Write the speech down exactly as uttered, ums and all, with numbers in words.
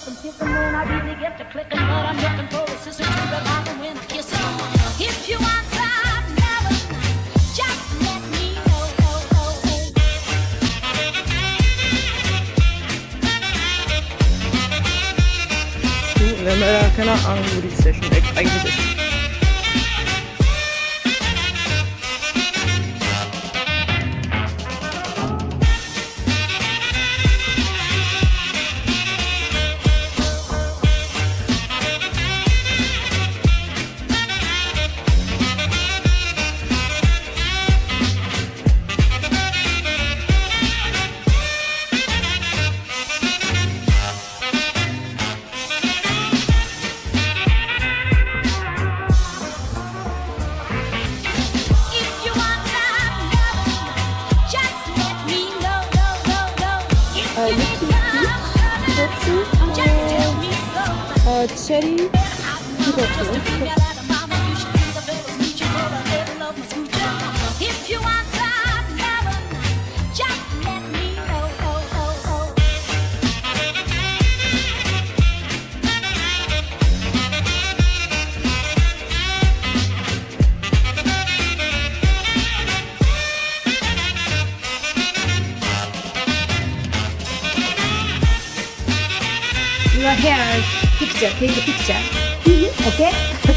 cooking, kicking when I really get to clicking, but I'm looking for a sister to rely on when I kiss it. If you want some never just let me know. Oh, oh, oh. Du, wenn man da keine Ahnung, wo die Session eigentlich ist. Cherry, you got your hair, picture, take the picture, mm-hmm. Okay?